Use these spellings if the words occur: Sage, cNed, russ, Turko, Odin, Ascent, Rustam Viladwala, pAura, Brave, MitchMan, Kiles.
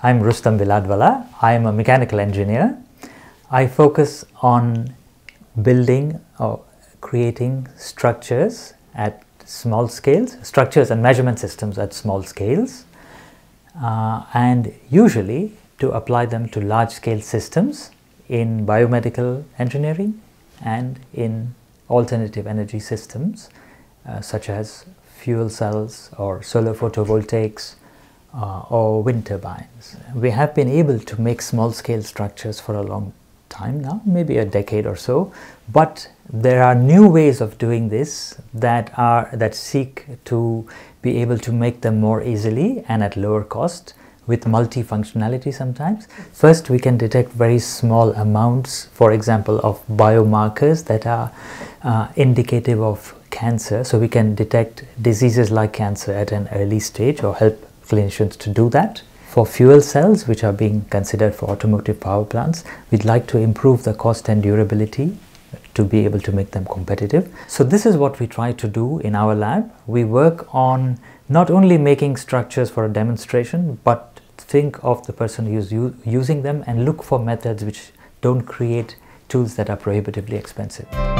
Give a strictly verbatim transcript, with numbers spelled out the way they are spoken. I'm Rustam Viladwala. I'm a mechanical engineer. I focus on building or creating structures at small scales, structures and measurement systems at small scales, uh, and usually to apply them to large-scale systems in biomedical engineering and in alternative energy systems uh, such as fuel cells or solar photovoltaics Uh, or wind turbines. We have been able to make small-scale structures for a long time now, maybe a decade or so, but there are new ways of doing this that are that seek to be able to make them more easily and at lower cost with multi-functionality sometimes. First, we can detect very small amounts, for example, of biomarkers that are uh, indicative of cancer, so we can detect diseases like cancer at an early stage or help clinicians to do that. For fuel cells, which are being considered for automotive power plants, we'd like to improve the cost and durability to be able to make them competitive. So this is what we try to do in our lab. We work on not only making structures for a demonstration, but think of the person who's using them and look for methods which don't create tools that are prohibitively expensive.